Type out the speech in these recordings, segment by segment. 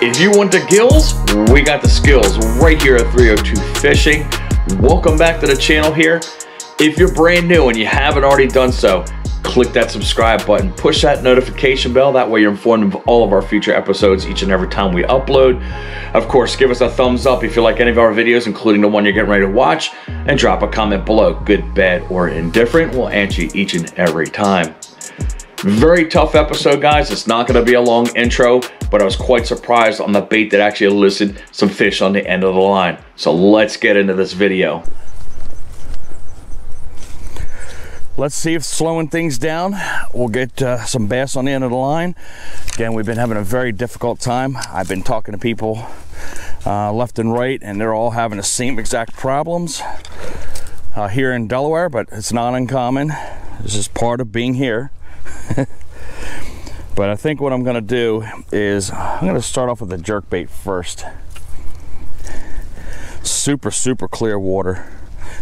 If you want the gills, we got the skills right here at 302 Fishing. Welcome back to the channel here. If you're brand new and you haven't already done so, click that subscribe button, push that notification bell. That way you're informed of all of our future episodes each and every time we upload. Of course, give us a thumbs up if you like any of our videos, including the one you're getting ready to watch, and drop a comment below, good, bad, or indifferent. We'll answer you each and every time. Very tough episode, guys. It's not going to be a long intro, but I was quite surprised on the bait that actually elicited some fish on the end of the line. So let's get into this video. Let's see if slowing things down, we'll get some bass on the end of the line. Again, we've been having a very difficult time. I've been talking to people left and right, and they're all having the same exact problems here in Delaware, but it's not uncommon. This is part of being here. But I think what I'm gonna do is I'm gonna start off with a jerkbait first. Super, super clear water.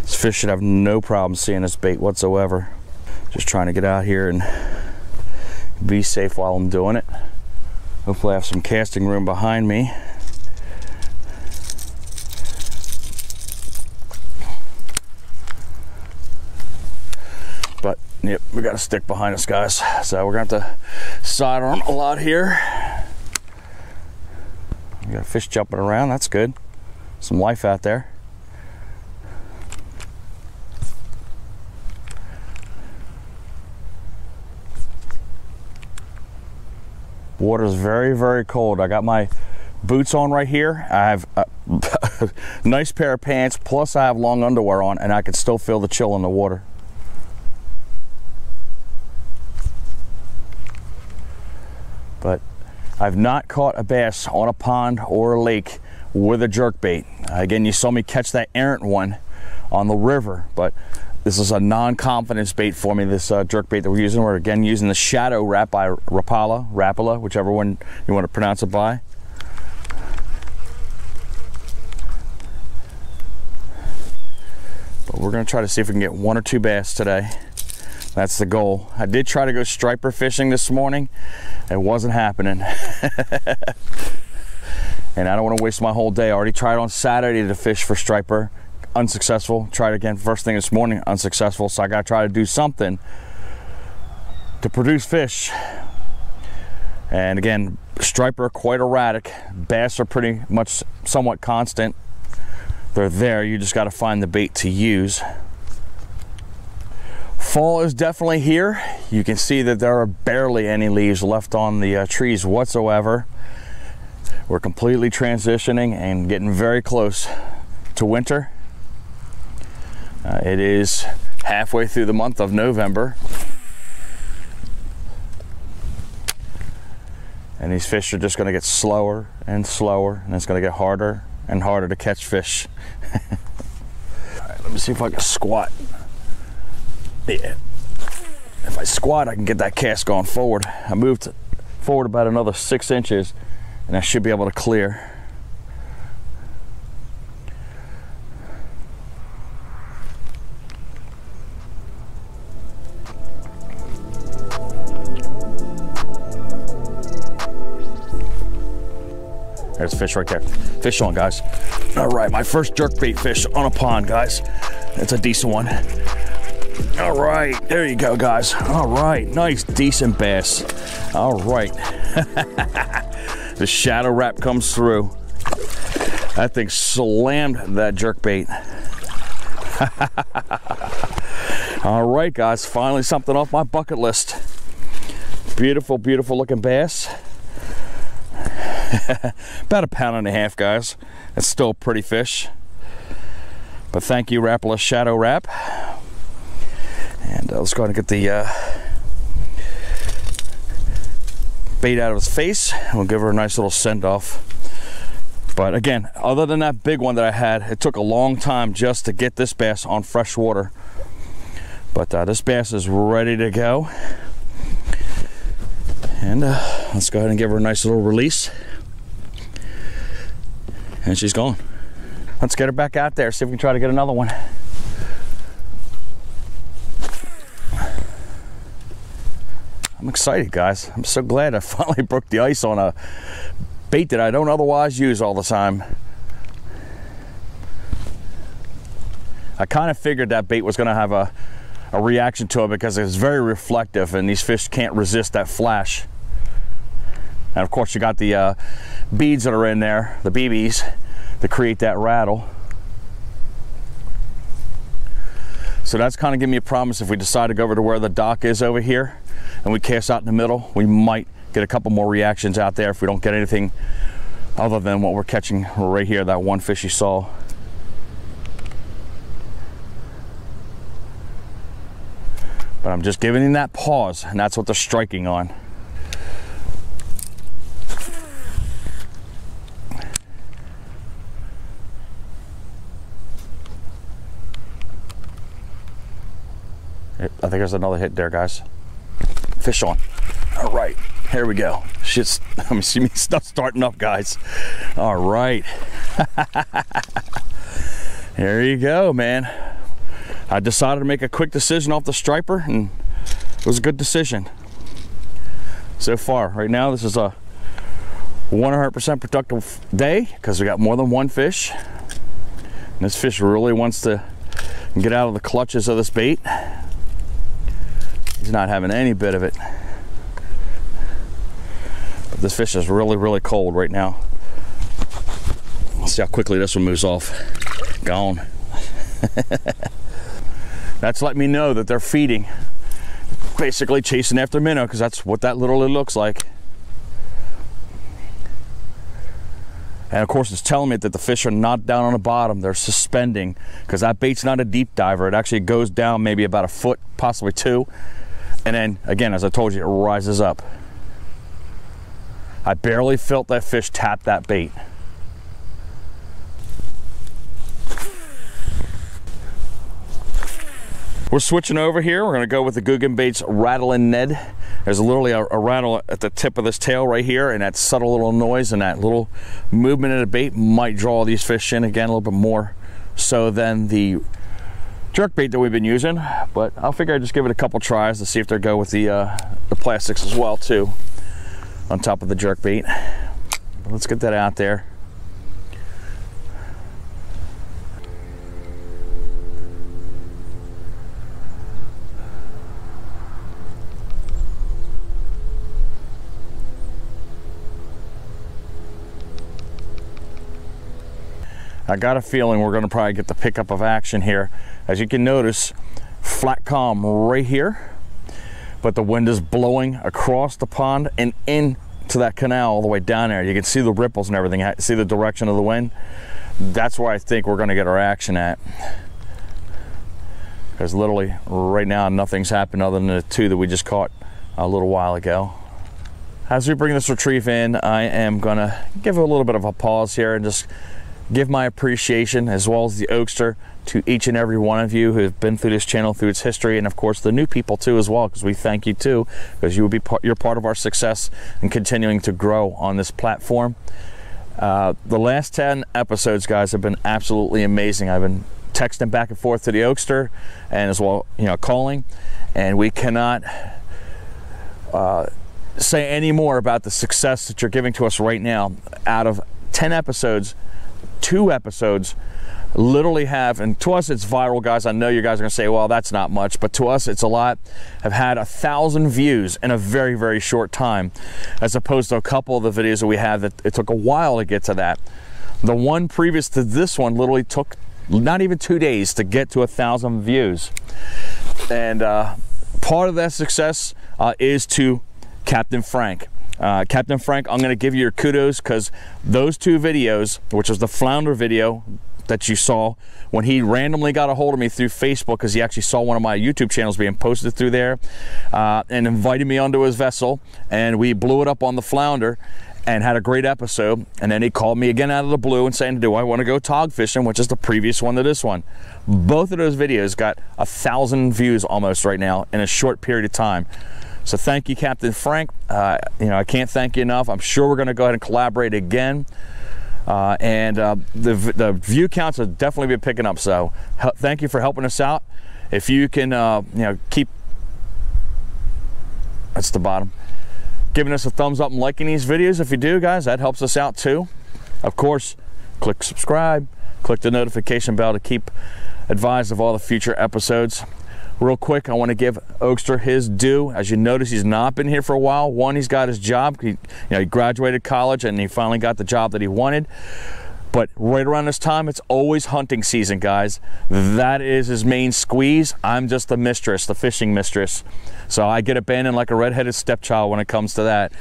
This fish should have no problem seeing this bait whatsoever. Just trying to get out here and be safe while I'm doing it. Hopefully I have some casting room behind me. But yep, we got a stick behind us, guys. So we're gonna have to sidearm a lot here. We got a fish jumping around, that's good. Some life out there. Water's very, very cold. I got my boots on right here. I have a nice pair of pants, plus I have long underwear on, and I can still feel the chill in the water. But I've not caught a bass on a pond or a lake with a jerkbait. Again, you saw me catch that errant one on the river, but this is a non-confidence bait for me, this jerkbait that we're using. We're again using the Shadow Rap by Rapala, whichever one you want to pronounce it by. But we're gonna try to see if we can get one or two bass today. That's the goal. I did try to go striper fishing this morning. It wasn't happening. And I don't wanna waste my whole day. I already tried on Saturday to fish for striper. Unsuccessful. Tried again first thing this morning, unsuccessful. So I gotta try to do something to produce fish. And again, striper are quite erratic. Bass are pretty much somewhat constant. They're there, you just gotta find the bait to use. Fall is definitely here. You can see that there are barely any leaves left on the trees whatsoever. We're completely transitioning and getting very close to winter. It is halfway through the month of November. And these fish are just gonna get slower and slower, and it's gonna get harder and harder to catch fish. All right, let me see if I can squat. Yeah. If I squat, I can get that cast going forward. I moved forward about another 6 inches, and I should be able to clear. There's a fish right there. Fish on, guys. All right, my first jerkbait fish on a pond, guys. That's a decent one. All right, there you go, guys. All right, nice, decent bass. All right. The Shadow Wrap comes through. That thing slammed that jerkbait. All right, guys, finally something off my bucket list. Beautiful, beautiful looking bass. About a pound and a half, guys. That's still a pretty fish. But thank you, Rapala Shadow Wrap. And let's go ahead and get the bait out of his face. We'll give her a nice little send-off. But again, other than that big one that I had, it took a long time just to get this bass on fresh water. But this bass is ready to go. And let's go ahead and give her a nice little release. And she's gone. Let's get her back out there, see if we can try to get another one. I'm excited, guys. I'm so glad I finally broke the ice on a bait that I don't otherwise use all the time. I kind of figured that bait was going to have a reaction to it because it's very reflective and these fish can't resist that flash. And of course you got the beads that are in there, the BBs, to create that rattle. So that's kind of giving me a promise. If we decide to go over to where the dock is over here and we cast out in the middle, we might get a couple more reactions out there if we don't get anything other than what we're catching right here, that one fish you saw. But I'm just giving him that pause, and that's what they're striking on. I think there's another hit there, guys. Fish on. All right, here we go. Shit's, I mean, see me stuff starting up, guys. All right. There you go, man. I decided to make a quick decision off the striper, and it was a good decision so far. Right now, this is a 100% productive day because we got more than one fish. And this fish really wants to get out of the clutches of this bait. He's not having any bit of it. But this fish is really, really cold right now. Let's see how quickly this one moves off. Gone. That's letting me know that they're feeding, basically chasing after minnow, because that's what that literally looks like. And of course it's telling me that the fish are not down on the bottom, they're suspending, because that bait's not a deep diver. It actually goes down maybe about a foot, possibly two, and then again, as I told you, it rises up. I barely felt that fish tap that bait. We're switching over here. We're gonna go with the Googan Baits Rattling Ned. There's literally a rattle at the tip of this tail right here, and that subtle little noise and that little movement of the bait might draw these fish in again a little bit more so than the jerk bait that we've been using. But I'll figure I'd just give it a couple tries to see if they go with the plastics as well too, on top of the jerk bait. But let's get that out there. I got a feeling we're gonna probably get the pickup of action here. As you can notice, flat calm right here, but the wind is blowing across the pond and into that canal all the way down there. You can see the ripples and everything, see the direction of the wind. That's where I think we're gonna get our action at. Because literally right now, nothing's happened other than the two that we just caught a little while ago. As we bring this retrieve in, I am gonna give a little bit of a pause here and just give my appreciation, as well as the Oakster, to each and every one of you who have been through this channel, through its history, and of course the new people too as well, because we thank you too, because you're part of our success and continuing to grow on this platform. The last 10 episodes, guys, have been absolutely amazing. I've been texting back and forth to the Oakster, and as well, you know, calling, and we cannot say any more about the success that you're giving to us right now. Out of 10 episodes, 2 episodes literally have, and to us it's viral, guys. I know you guys are gonna say, well, that's not much, but to us it's a lot. Have had 1,000 views in a very, very short time, as opposed to a couple of the videos that we had that it took a while to get to that. The one previous to this one literally took not even 2 days to get to 1,000 views. And part of that success is to Captain Frank. Captain Frank, I'm going to give you your kudos, because those 2 videos, which was the flounder video that you saw, when he randomly got a hold of me through Facebook, because he actually saw one of my YouTube channels being posted through there, and invited me onto his vessel, and we blew it up on the flounder and had a great episode. And then he called me again out of the blue and saying, do I want to go tog fishing, which is the previous one to this one. Both of those videos got 1,000 views almost right now in a short period of time. So thank you, Captain Frank. You know, I can't thank you enough. I'm sure we're gonna go ahead and collaborate again. The view counts have definitely been picking up. So thank you for helping us out. If you can, you know, keep That's the bottom. Giving us a thumbs up and liking these videos if you do, guys, that helps us out too. Of course, click subscribe, click the notification bell to keep advised of all the future episodes. Real quick, I want to give Oakster his due. As you notice, he's not been here for a while. One, he's got his job. He graduated college and he finally got the job that he wanted. But right around this time, it's always hunting season, guys. That is his main squeeze. I'm just the mistress, the fishing mistress. So I get abandoned like a redheaded stepchild when it comes to that.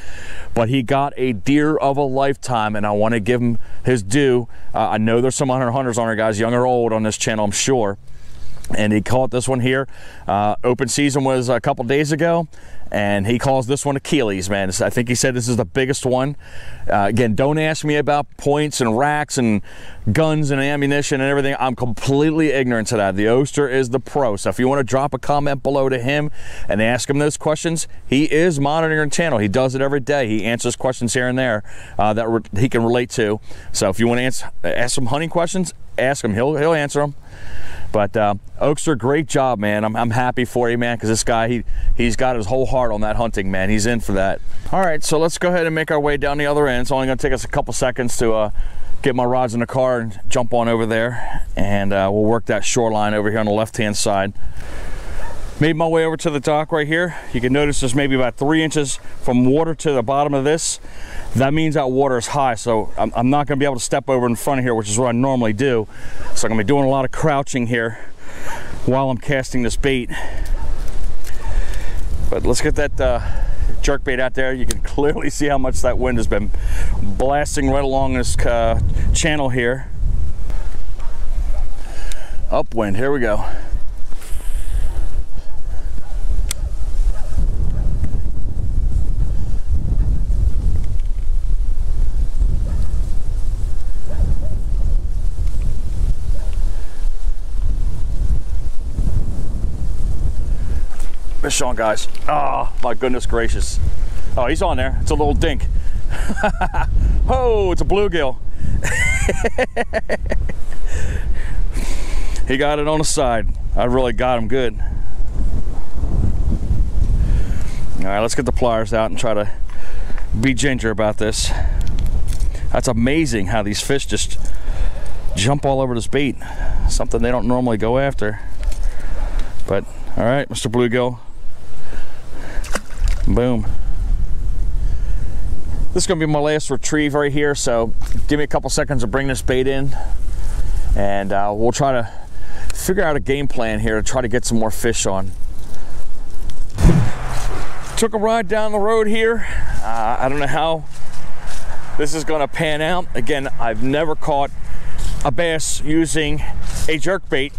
But he got a deer of a lifetime, and I want to give him his due. I know there's some hunters on here, guys, young or old, on this channel, I'm sure. And he caught this one here. Open season was a couple days ago, and he calls this one Achilles, man. I think he said this is the biggest one. Again, don't ask me about points and racks and guns and ammunition and everything. I'm completely ignorant to that. The Oakster is the pro. So if you want to drop a comment below to him and ask him those questions, he is monitoring the channel. He does it every day. He answers questions here and there that he can relate to. So if you want to ask some hunting questions, ask him. He'll answer them. But Oakster, great job, man. I'm happy for you, man, because this guy, he's got his whole heart on that hunting, man. He's in for that. All right, so let's go ahead and make our way down the other end. It's only going to take us a couple seconds to get my rods in the car and jump on over there, and we'll work that shoreline over here on the left-hand side. Made my way over to the dock right here. You can notice there's maybe about 3 inches from water to the bottom of this. That means that water is high, so I'm not gonna be able to step over in front of here, which is what I normally do. So I'm gonna be doing a lot of crouching here while I'm casting this bait. But let's get that jerk bait out there. You can clearly see how much that wind has been blasting right along this channel here. Upwind, here we go. Fish on, guys. Oh, my goodness gracious. Oh, he's on there. It's a little dink. Oh, it's a bluegill. He got it on the side. I really got him good. All right, let's get the pliers out and try to be ginger about this. That's amazing how these fish just jump all over this bait. Something they don't normally go after. But, all right, Mr. Bluegill. Boom. This is gonna be my last retrieve right here, so give me a couple seconds to bring this bait in, and we'll try to figure out a game plan here to try to get some more fish on. Took a ride down the road here. I don't know how this is gonna pan out. Again, I've never caught a bass using a jerkbait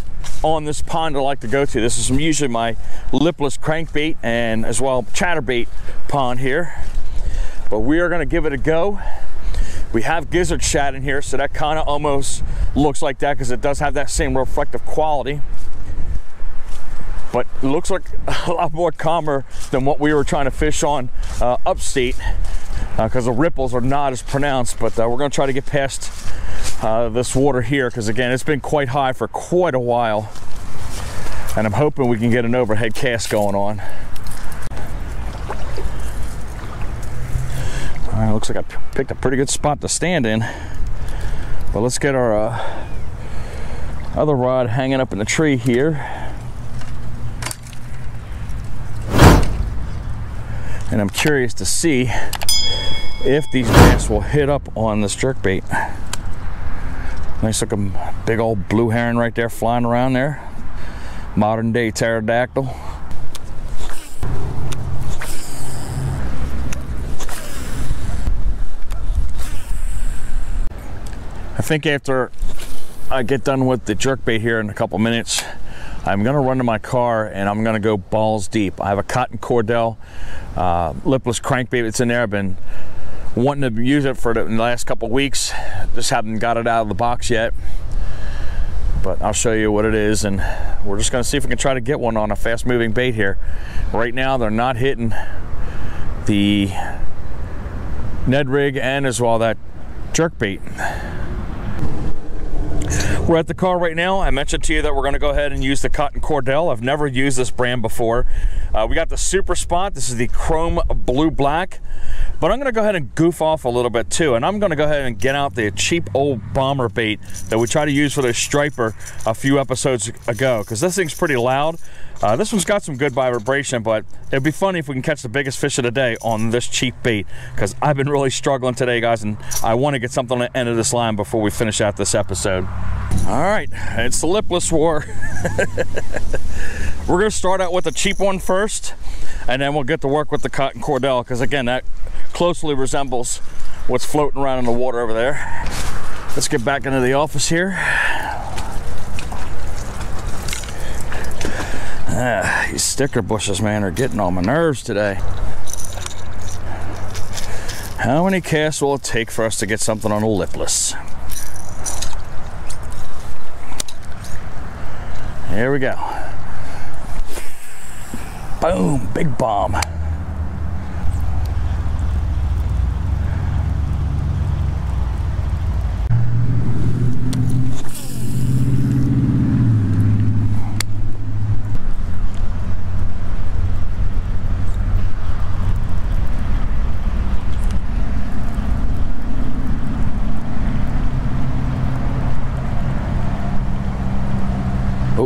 on this pond I like to go to. This is usually my lipless crankbait and as well chatterbait pond here. But we are gonna give it a go. We have gizzard shad in here, so that kind of almost looks like that because it does have that same reflective quality. But it looks like a lot more calmer than what we were trying to fish on upstate because the ripples are not as pronounced, but we're gonna try to get past this water here because, again, it's been quite high for quite a while, and I'm hoping we can get an overhead cast going on. All right, looks like I picked a pretty good spot to stand in, but let's get our other rod hanging up in the tree here, and I'm curious to see if these bass will hit up on this jerkbait. Nice looking big old blue heron right there flying around there. Modern day pterodactyl. I think after I get done with the jerkbait here in a couple minutes, I'm gonna run to my car and I'm gonna go balls deep. I have a Cotton Cordell lipless crankbait that's in there. I've been wanting to use it for the last couple weeks, just haven't got it out of the box yet, but I'll show you what it is, and we're just gonna see if we can try to get one on a fast moving bait here. Right now they're not hitting the Ned rig and as well that jerkbait. We're at the car right now. I mentioned to you that we're going to go ahead and use the Cotton Cordell. I've never used this brand before. We got the Super Spot. This is the chrome blue black. But I'm going to go ahead and goof off a little bit too. And I'm going to go ahead and get out the cheap old bomber bait that we tried to use for the striper a few episodes ago, because this thing's pretty loud. This one's got some good vibration, but it'd be funny if we can catch the biggest fish of the day on this cheap bait, because I've been really struggling today, guys, and I want to get something on the end of this line before we finish out this episode. All right, it's the lipless war. We're going to start out with a cheap one first, and then we'll get to work with the Cotton Cordell, because again, that closely resembles what's floating around in the water over there. Let's get back into the office here. These sticker bushes, man, are getting on my nerves today. How many casts will it take for us to get something on a lipless? Here we go. Boom, big bomb.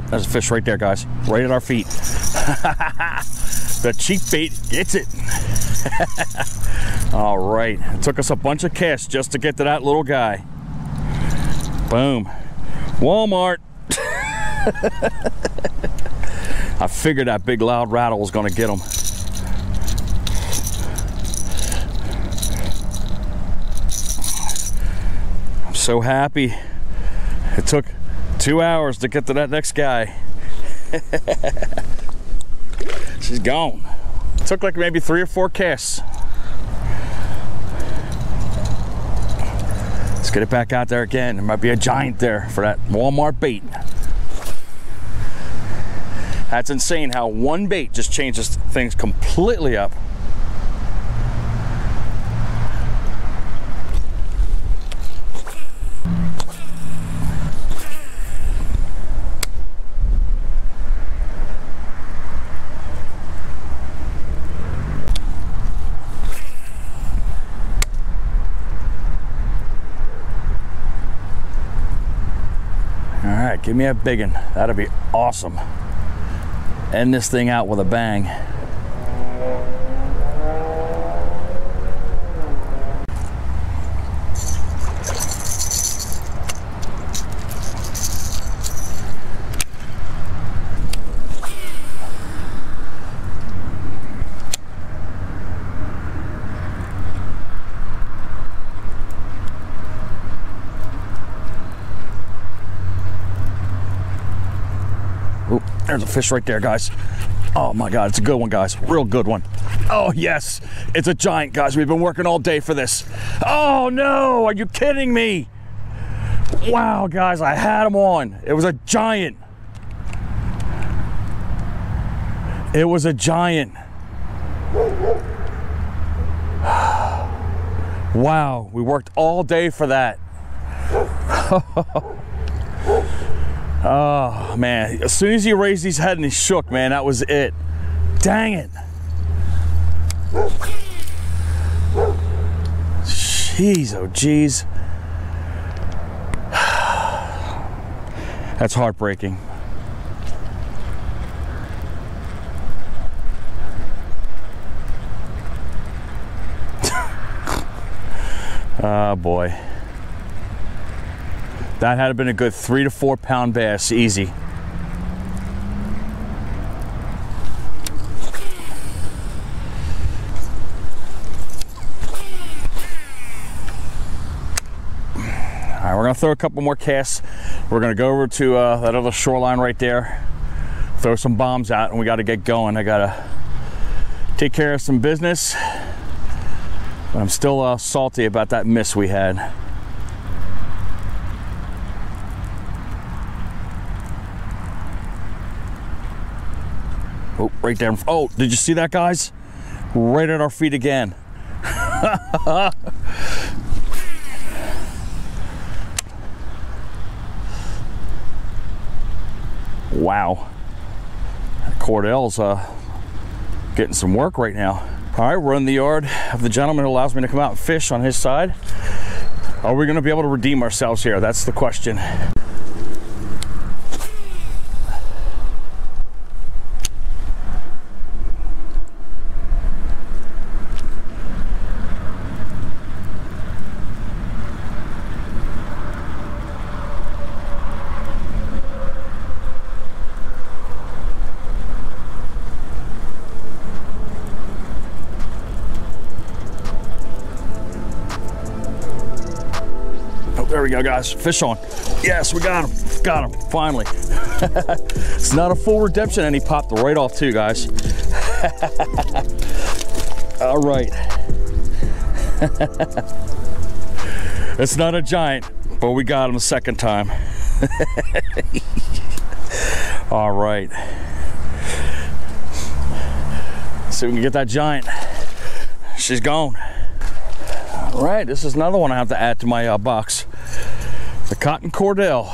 There's a fish right there, guys, right at our feet. The cheap bait gets it. All right, it took us a bunch of casts just to get to that little guy. Boom. Walmart. I figured that big loud rattle was gonna get him. I'm so happy. It took 2 hours to get to that next guy. She's gone. It took like maybe 3 or 4 casts. Let's get it back out there again. There might be a giant there for that Walmart bait. That's insane how one bait just changes things completely up. Give me a biggin'. That'll be awesome. End this thing out with a bang. There's a fish right there, guys. Oh my God, it's a good one, guys. Real good one. Oh yes, it's a giant, guys. We've been working all day for this. Oh no, are you kidding me? Wow, guys, I had him on. It was a giant. It was a giant. Wow, we worked all day for that. Oh man, as soon as he raised his head and he shook, man, that was it. Dang it. Jeez, oh geez. That's heartbreaking. Oh boy. That had been a good 3 to 4 pound bass, easy. All right, we're gonna throw a couple more casts. We're gonna go over to that other shoreline right there, throw some bombs out, and we gotta get going. I gotta take care of some business, but I'm still salty about that miss we had. Oh, right there. Oh, did you see that, guys? Right at our feet again. Wow. Cordell's getting some work right now. All right, we're in the yard of the gentleman who allows me to come out and fish on his side. Are we gonna be able to redeem ourselves here? That's the question. There we go, guys. Fish on. Yes, we got him. Got him. Finally. It's not a full redemption, and he popped right off too, guys. All right. It's not a giant, but we got him the second time. All right. Let's see if we can get that giant. She's gone. All right, this is another one I have to add to my box. The Cotton Cordell.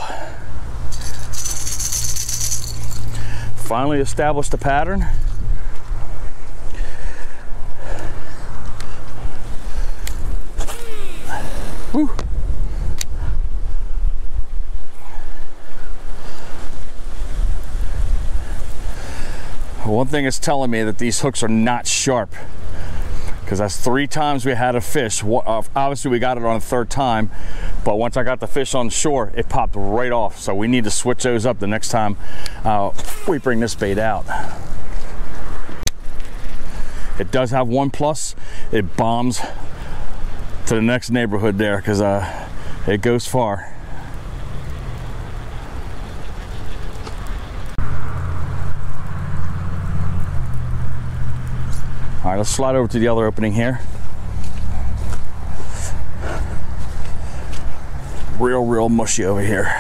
Finally established a pattern. Woo. One thing is telling me that these hooks are not sharp, because that's three times we had a fish. Obviously we got it on the third time, but once I got the fish on shore, it popped right off. So we need to switch those up the next time we bring this bait out. It does have one plus. It bombs to the next neighborhood there, because it goes far. All right, let's slide over to the other opening here. Real mushy over here.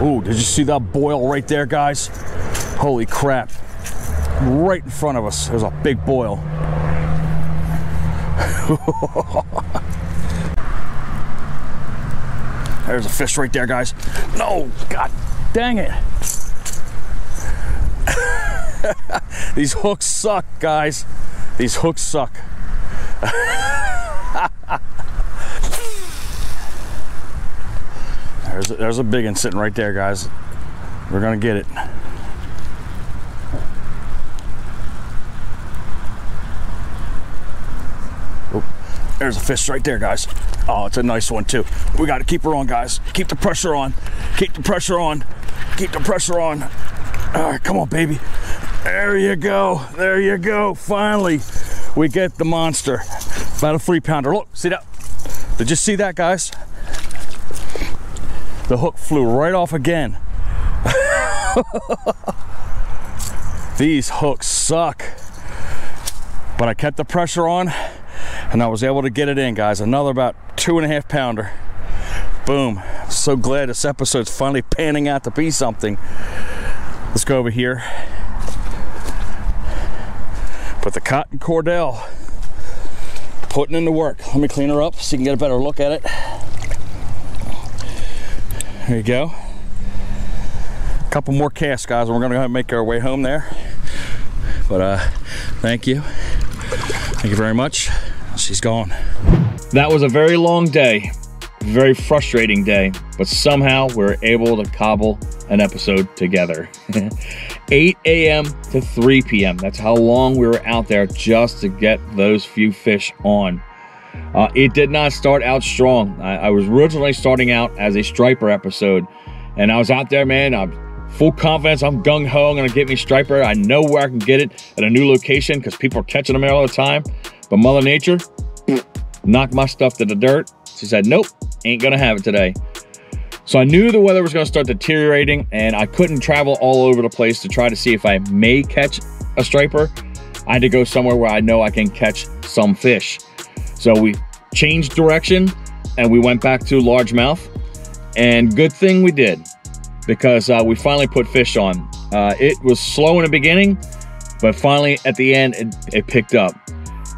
Ooh, did you see that boil right there, guys? Holy crap. Right in front of us, there's a big boil. There's a fish right there, guys. No, god dang it. These hooks suck, guys. These hooks suck. There's a big one sitting right there, guys. We're gonna get it. Oh, there's a fish right there, guys. Oh, it's a nice one too. We gotta keep her on, guys. Keep the pressure on. Keep the pressure on. Keep the pressure on. All right, come on, baby. There you go. There you go. Finally, we get the monster. About a 3-pounder. Look, see that? Did you see that, guys? The hook flew right off again. These hooks suck. But I kept the pressure on and I was able to get it in, guys. Another about 2.5-pounder. Boom. So glad this episode's finally panning out to be something. Let's go over here. But the Cotton Cordell, putting in the work. Let me clean her up so you can get a better look at it. There you go. A couple more casts, guys, and we're gonna go ahead and make our way home there. But thank you. Thank you very much. She's gone. That was a very long day, very frustrating day, but somehow we were able to cobble an episode together. 8 a.m. to 3 p.m. That's how long we were out there just to get those few fish on. It did not start out strong. I was originally starting out as a striper episode, and I was out there, man. I'm full confidence. I'm gung-ho. I'm going to get me striper. I know where I can get it at a new location because people are catching them all the time. But Mother Nature knocked my stuff to the dirt. She said, nope, ain't going to have it today. So I knew the weather was going to start deteriorating, and I couldn't travel all over the place to try to see if I may catch a striper. I had to go somewhere where I know I can catch some fish. So we changed direction and we went back to largemouth. And good thing we did, because we finally put fish on. It was slow in the beginning, but finally at the end, it picked up.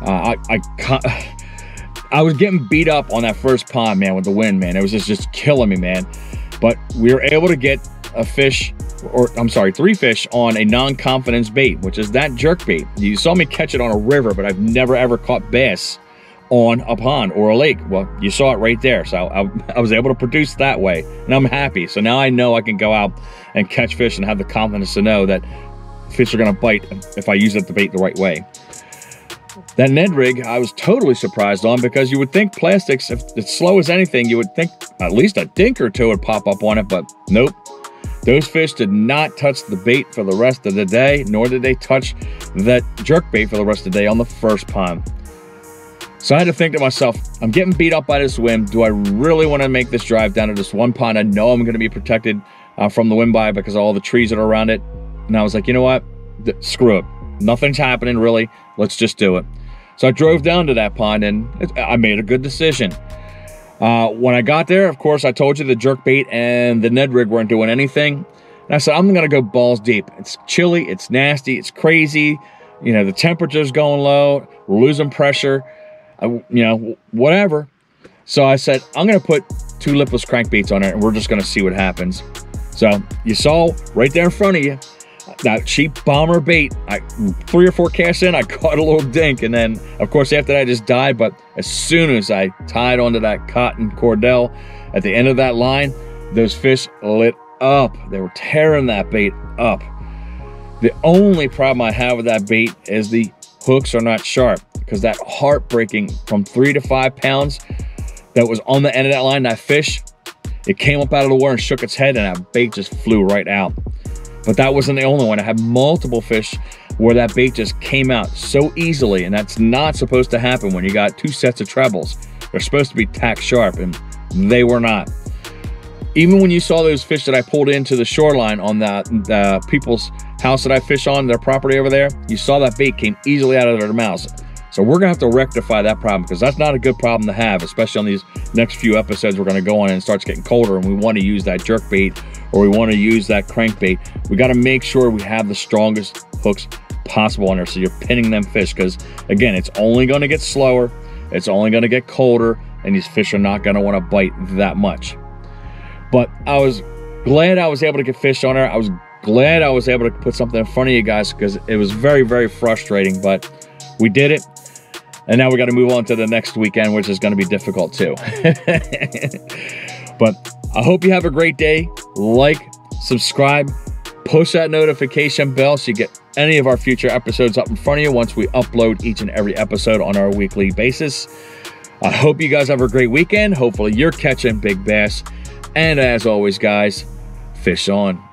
I was getting beat up on that first pond, man, with the wind, man. It was just killing me, man. But we were able to get a fish, or I'm sorry, three fish on a non-confidence bait, which is that jerk bait. You saw me catch it on a river, but I've never ever caught bass on a pond or a lake. Well, you saw it right there. So I was able to produce that way, and I'm happy. So now I know I can go out and catch fish and have the confidence to know that fish are gonna bite if I use the bait the right way. That Ned rig, I was totally surprised on, because you would think plastics, if it's slow as anything, you would think at least a dink or two would pop up on it, but nope. Those fish did not touch the bait for the rest of the day, nor did they touch that jerk bait for the rest of the day on the first pond. So I had to think to myself, I'm getting beat up by this wind. Do I really want to make this drive down to this one pond I know I'm going to be protected from the wind by, because of all the trees that are around it? And I was like, you know what? Screw it. Nothing's happening, really. Let's just do it. So I drove down to that pond, and I made a good decision. When I got there, of course, I told you the jerkbait and the Ned rig weren't doing anything. And I said, I'm going to go balls deep. It's chilly. It's nasty. It's crazy. You know, the temperature's going low. We're losing pressure. You know, whatever. So I said, I'm going to put two lipless crankbaits on it, and we're just going to see what happens. So you saw right there in front of you, that cheap bomber bait. Three or four casts in, I caught a little dink, and then of course after that I just died. But as soon as I tied onto that Cotton Cordell at the end of that line, those fish lit up. They were tearing that bait up. The only problem I have with that bait is the hooks are not sharp, because that heartbreaking from 3 to 5 pounds that was on the end of that line, that fish, it came up out of the water and shook its head, and that bait just flew right out. But that wasn't the only one. I had multiple fish where that bait just came out so easily, and that's not supposed to happen when you got two sets of trebles. They're supposed to be tack sharp, and they were not. Even when you saw those fish that I pulled into the shoreline on the people's house that I fish on, their property over there, you saw that bait came easily out of their mouths. So we're gonna have to rectify that problem, because that's not a good problem to have, especially on these next few episodes we're gonna go on, and it starts getting colder, and we wanna use that jerkbait, or we wanna use that crankbait. We gotta make sure we have the strongest hooks possible on there, so you're pinning them fish, because again, it's only gonna get slower, it's only gonna get colder, and these fish are not gonna wanna bite that much. But I was glad I was able to get fish on there. I was glad I was able to put something in front of you guys, because it was very, very frustrating, but we did it. And now we got to move on to the next weekend, which is going to be difficult too. But I hope you have a great day. Like, subscribe, push that notification bell so you get any of our future episodes up in front of you once we upload each and every episode on our weekly basis. I hope you guys have a great weekend. Hopefully you're catching big bass. And as always, guys, fish on.